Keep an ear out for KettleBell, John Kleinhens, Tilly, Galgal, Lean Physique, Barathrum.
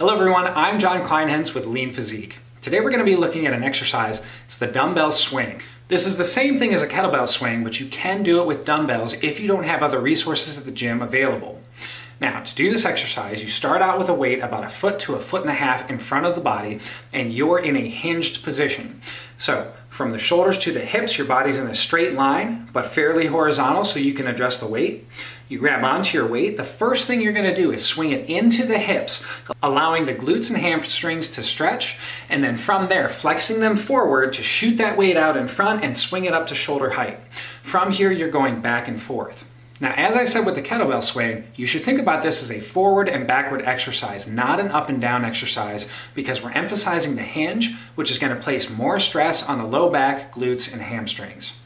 Hello everyone, I'm John Kleinhens with Lean Physique. Today we're going to be looking at an exercise, it's the dumbbell swing. This is the same thing as a kettlebell swing, but you can do it with dumbbells if you don't have other resources at the gym available. Now, to do this exercise, you start out with a weight about 1 foot to 1.5 feet in front of the body, and you're in a hinged position. So, from the shoulders to the hips, your body's in a straight line, but fairly horizontal so you can adjust the weight. You grab onto your weight. The first thing you're going to do is swing it into the hips, allowing the glutes and hamstrings to stretch, and then from there, flexing them forward to shoot that weight out in front and swing it up to shoulder height. From here, you're going back and forth. Now, as I said with the kettlebell swing, you should think about this as a forward and backward exercise, not an up and down exercise, because we're emphasizing the hinge, which is going to place more stress on the low back, glutes, and hamstrings.